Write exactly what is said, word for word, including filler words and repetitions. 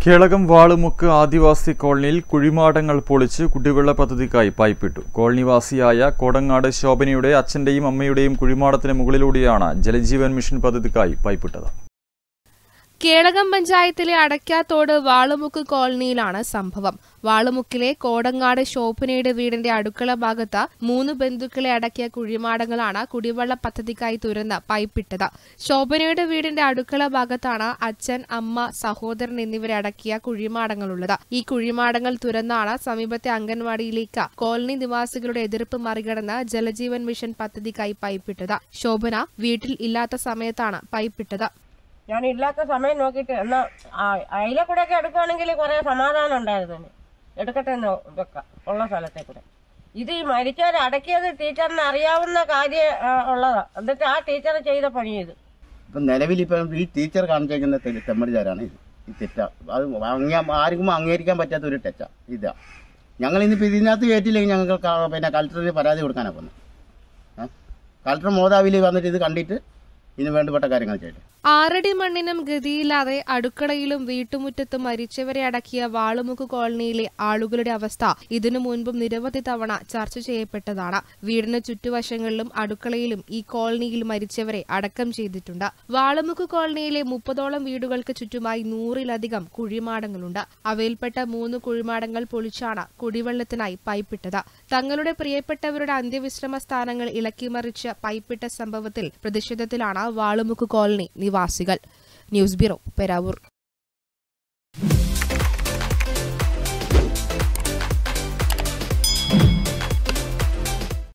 Keralagam Vadamukka Adivasi Colonel, Kurimatangal Polichu, Kudivella Patadikai, Pipitu, Colnivasiaya, Kodangada Shobiniude, Achendaim, Amayudim, Kurimathan Mugliludiana, Jelejivan Mission Patadikai, Piputa. Keralagam Panchayatile Adakathodu Vadamukka Colonilana Sampavam. Vadamukile, Kodangada Shopinade Vid in the Adukala Bagata, Munu Bendukale Adaka Kurimadangalana, Kudivella Patadikai Turana, Pipitada. Shopinade Vid in the Adukala Bagatana, Achan, Amma, Sahodar Ninivaradakia, Kurimadangalada. E Kurimadangal Turanana, Samibati Anganwadi Lika, Colni Divasiguru Edrip Margarana, Jalajivan Mission Patadikai, Pipitada. Shobana, Vitil Ilata Sametana, Pipitada. I know it. I look at a conning for a Samaran and Dazan. Let us know the Ola Salatek. You see, my teacher, Adaka, the teacher, Naria, and the Kadia, the car teacher, Chay the Pony. The Navy teacher can't take in the Tamaran. It's a Wangam argument, but to the Tetcha. Either younger in the Pizina, the eighty younger car and a culturally paradise canapon. Culture Moda will live on the country. Already Mandinum Gadila, Adukadailum, Vitumutta, Marichevari Adakia, Valamuku Colnile, Alugurid Avasta, Idinum Munbum Nidavatavana, Charche Petadana, Vidana Chutua Shangalum, Adukalilum, E. Colnil Marichevari, Adakam Cheditunda, Valamuku Colnile, Mupadolam Vidugalka Chutumai, Nuri Ladigam, Kurimadangalunda, Availpeta, Munu Kurimadangal Polichana, Kudivalatanai, Pipitada, Tangaluda Priapeta, and the Vistramastanangal, Ilaki Maricha, Pipita Sambavatil, Pradeshadatilana. Vadamukka Colony Nivasigal News Bureau Peravur.